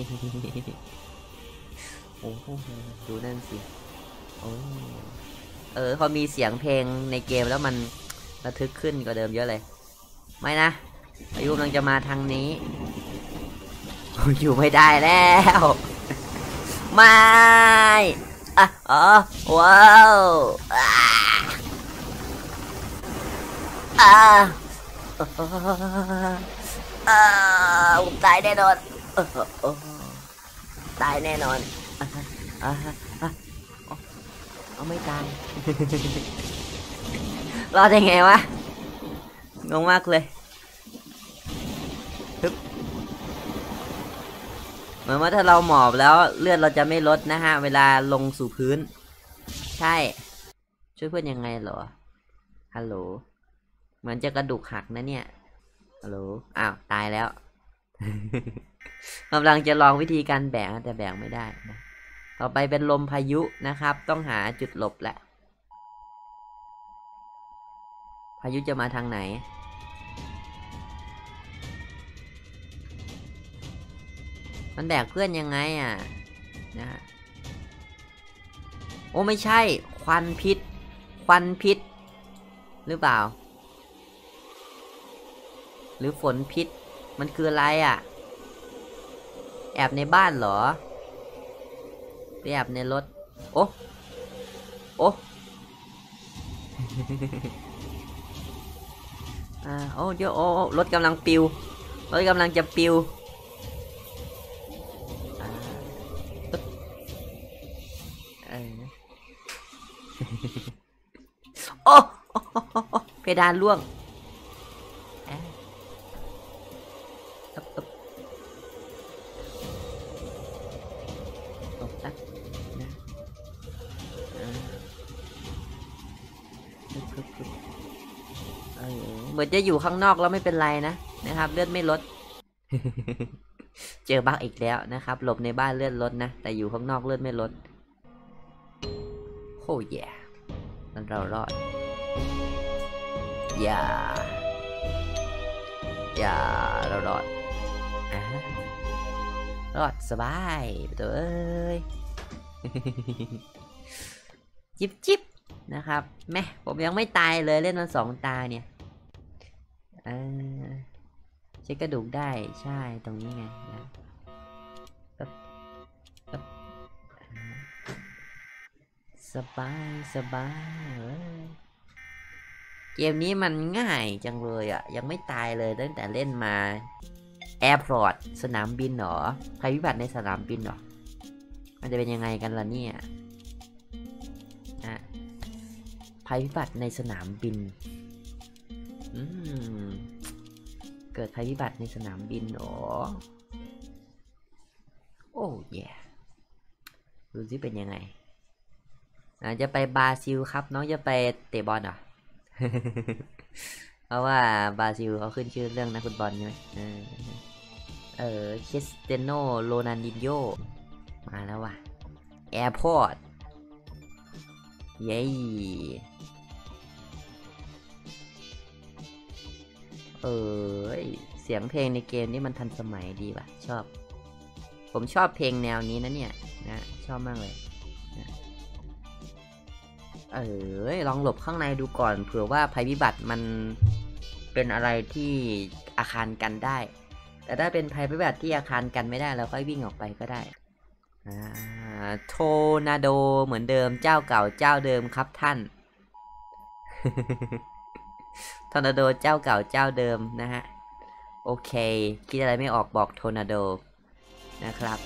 โอ้โหดูนั่นสิโอ้พอมีเสียงเพลงในเกมแล้วมันระทึกขึ้นกว่าเดิมเยอะเลยไม่นะพายุกำลังจะมาทางนี้อยู่ไม่ได้แล้วไม่อ๋อว้าวตายแน่นอนตายแน่นอนเอาไม่ตายรอดยังไงวะงงมากเลยเหมือนว่าถ้าเราหมอบแล้วเลือดเราจะไม่ลดนะฮะเวลาลงสู่พื้นใช่ช่วยเพื่อนยังไงเหรอฮัลโหลเหมือนจะกระดูกหักนะเนี่ยฮัลโหลอ้าวตายแล้วกำลังจะลองวิธีการแบกแต่แบกไม่ได้นะต่อไปเป็นลมพายุนะครับต้องหาจุดหลบแหละพายุจะมาทางไหนมันแบกเพื่อนยังไงอ่ะนะโอ้ไม่ใช่ควันพิษหรือเปล่าหรือฝนพิษมันคืออะไรอ่ะแอบในบ้านเหรอไปแอบในรถโอ้เดี๋ยวโอ้รถกำลังปิวรถกำลังจะปิวโอ้เพดานร่วงเหมือนจะอยู่ข้างนอกแล้วไม่เป็นไรนะครับเลือดไม่ลดเจอบั๊กอีกแล้วนะครับหลบในบ้านเลือดลดนะแต่อยู่ข้างนอกเลือดไม่ลดโอ้ยนั่นเรารอดอย่าเรารอดรอดสบายไปตัวเอ้ยจิบนะครับแม่ผมยังไม่ตายเลยเล่นมันสองตาเนี่ยเช็คกระดูกได้ใช่ตรงนี้ไงนะสบายเกมนี้มันง่ายจังเลยอ่ะยังไม่ตายเลยตั้งแต่เล่นมาแอร์พอร์ตสนามบินหรอภัยพิบัติในสนามบินหรอมันจะเป็นยังไงกันล่ะเนี่ยภัยพิบัติในสนามบินเกิดภัยพิบัติในสนามบินหรอโอ้ยดูสิเป็นยังไงจะไปบราซิลครับน้องจะไปเตะบอลเหรอ เพราะว่าบราซิลเขาขึ้นชื่อเรื่องนักฟุตบอลใช่ไหมคริสเตียโนโรนัลดินโญ่มาแล้วว่ะแอร์พอร์ตเย้เสียงเพลงในเกมนี่มันทันสมัยดีว่ะชอบผมชอบเพลงแนวนี้นะเนี่ยนะชอบมากเลยลองหลบข้างในดูก่อนเผื่อว่าภัยพิบัติมันเป็นอะไรที่อาคารกันได้แต่ถ้าเป็นภัยพิบัติที่อาคารกันไม่ได้เราค่อยวิ่งออกไปก็ได้โทนาโดเหมือนเดิมเจ้าเก่าเจ้าเดิมครับท่าน โทนาโดเจ้าเก่าเจ้าเดิมนะฮะโอเคคิดอะไรไม่ออกบอกโทนาโดนะครับ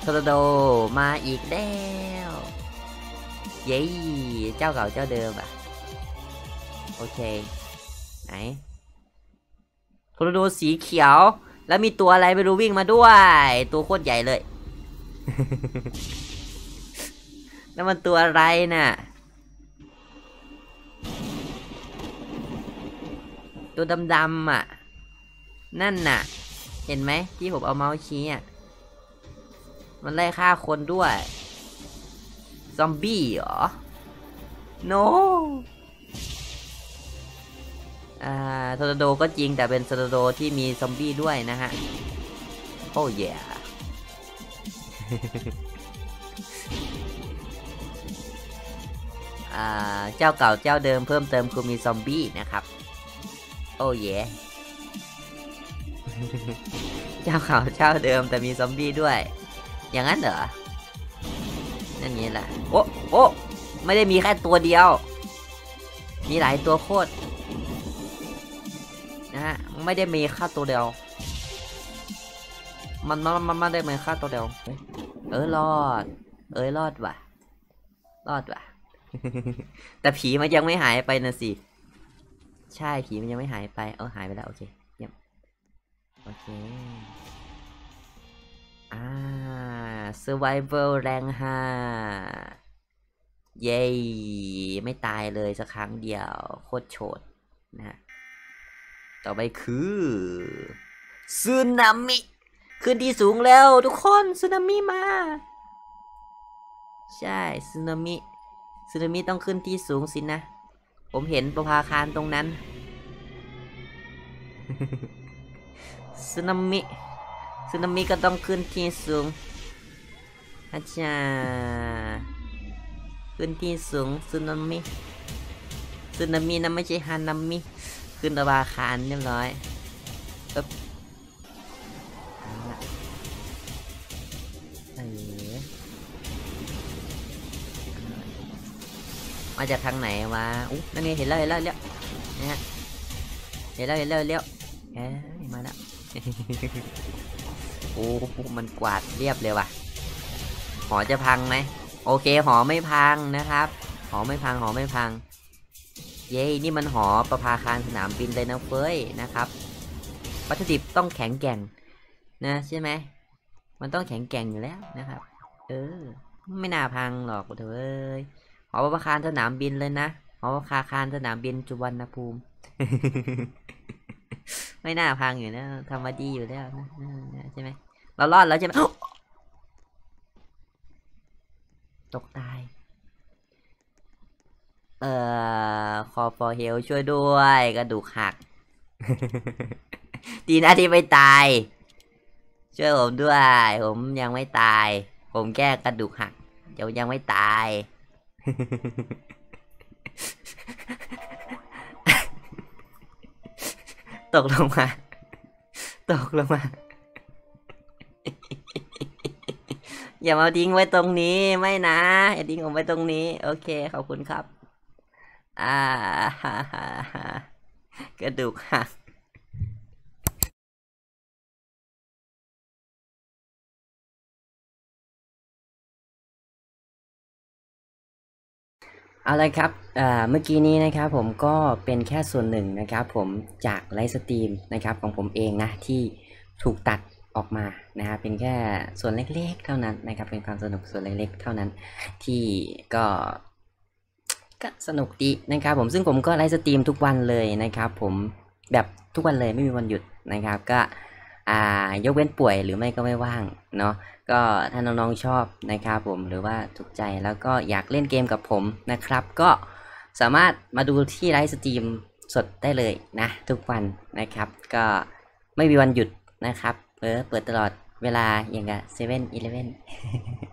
โทนาโดมาอีกแล้วเย้เจ้าเก่าเจ้าเดิมอ่ะโอเคไหนโทนาโดสีเขียวแล้วมีตัวอะไรไม่รู้วิ่งมาด้วยตัวโคตรใหญ่เลย แล้วมันตัวอะไรน่ะตัวดำๆอ่ะนั่นน่ะเห็นไหมที่ผมเอาเมาส์ชี้อ่ะมันไล่ฆ่าคนด้วยซอมบี้เหรอ no โทนาโดก็จริงแต่เป็นโทนาโดที่มีซอมบี้ด้วยนะฮะ Oh yeah. เจ้าเก่าเจ้าเดิมเพิ่มเติมคือมีซอมบี้นะครับ Oh yeah. เจ้าเก่าเจ้าเดิมแต่มีซอมบี้ด้วยอย่างนั้นเหรอนั่นนี้แหละโอ้โอ้ไม่ได้มีแค่ตัวเดียวมีหลายตัวโคตรนะฮะไม่ได้มีแค่ตัวเดียวมันไม่ได้มีแค่ตัวเดียวรอดรอดว่ะแต่ผีมันยังไม่หายไปนะสิใช่ผีมันยังไม่หายไปหายไปแล้วโอเคเยี่ยมโอเคsurvival แรง 5เย้ไม่ตายเลยสักครั้งเดียวโคตรโฉดนะฮะต่อไปคือสึนามิขึ้นที่สูงแล้วทุกคนสึนามิมาใช่สึนามิต้องขึ้นที่สูงสินะผมเห็นประภาคารตรงนั้น สึนามิก็ต้องขึ้นที่สูงอาจารย์ขึ้นที่สูงสึนามินะไม่ใช่ฮานามิขึ้นระบาคารเรียบร้อยมาจากทางไหนวะนั่นไงเห็นแล้วเลี้ยวนะฮะเห็นแล้วเลี้ยวมาแล้วโอ้มันกวาดเรียบเลยว่ะหอจะพังไหมโอเคหอไม่พังนะครับหอไม่พังเย้นี่มันหอประภาคารสนามบินเลยนะเฟ้ยนะครับวัตถุดิบต้องแข็งแกร่งนะใช่ไหมมันต้องแข็งแกร่งอยู่แล้วนะครับไม่น่าพังหรอกเถอะเอ้ยหอประภาคารสนามบินเลยนะหอประภาคารสนามบินสุวรรณภูมิ ไม่น่าพังอยู่นะทำมาดีอยู่แล้วนะใช่ไหมเรารอดแล้วใช่ไหมตกตายคอฟอร์เฮลช่วยด้วยกระดูกหัก ดีนะที่ไม่ตายช่วยผมด้วยผมยังไม่ตายผมแค่กระดูกหักเดี๋ยวยังไม่ตาย ตกลงมา อย่ามาทิ้งไว้ตรงนี้ไม่นะอย่าทิ้งผมไว้ตรงนี้โอเคขอบคุณครับกระดูกหักอะไรครับเมื่อกี้นี้นะครับผมก็เป็นแค่ส่วนหนึ่งนะครับผมจากไลฟ์สตรีมนะครับของผมเองนะที่ถูกตัดออกมานะฮะเป็นแค่ส่วนเล็กๆเท่านั้นนะครับเป็นความสนุกส่วนเล็กๆเท่านั้นที่ก็สนุกดีนะครับผมซึ่งผมก็ไลฟ์สตรีมทุกวันเลยนะครับผมแบบทุกวันเลยไม่มีวันหยุดนะครับก็ยกเว้นป่วยหรือไม่ก็ไม่ว่างเนาะก็ถ้าน้องๆชอบนะครับผมหรือว่าถูกใจแล้วก็อยากเล่นเกมกับผมนะครับก็สามารถมาดูที่ไลฟ์สตรีมสดได้เลยนะทุกวันนะครับก็ไม่มีวันหยุดนะครับเปิดตลอดเวลาอย่างกับ7-Eleven